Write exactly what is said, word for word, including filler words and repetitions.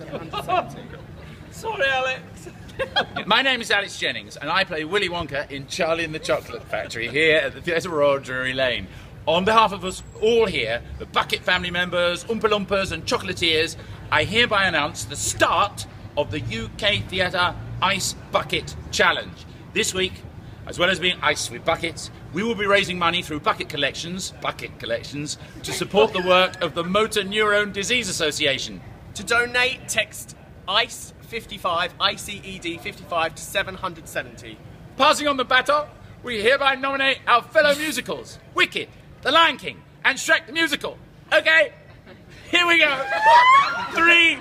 at one hundred seventy. Sorry, Alex. My name is Alex Jennings, and I play Willy Wonka in Charlie and the Chocolate Factory here at the Theatre Royal Drury Lane. On behalf of us all here, the Bucket family members, Oompa Loompas and Chocolatiers, I hereby announce the start of the U K Theatre Ice Bucket Challenge. This week, as well as being iced with buckets, we will be raising money through bucket collections, bucket collections, to support the work of the Motor Neurone Disease Association. To donate, text ICE fifty-five, I C E D fifty-five to seven hundred seventy. Passing on the baton, we hereby nominate our fellow musicals, Wicked, The Lion King, and Shrek the Musical. Okay, here we go. Three,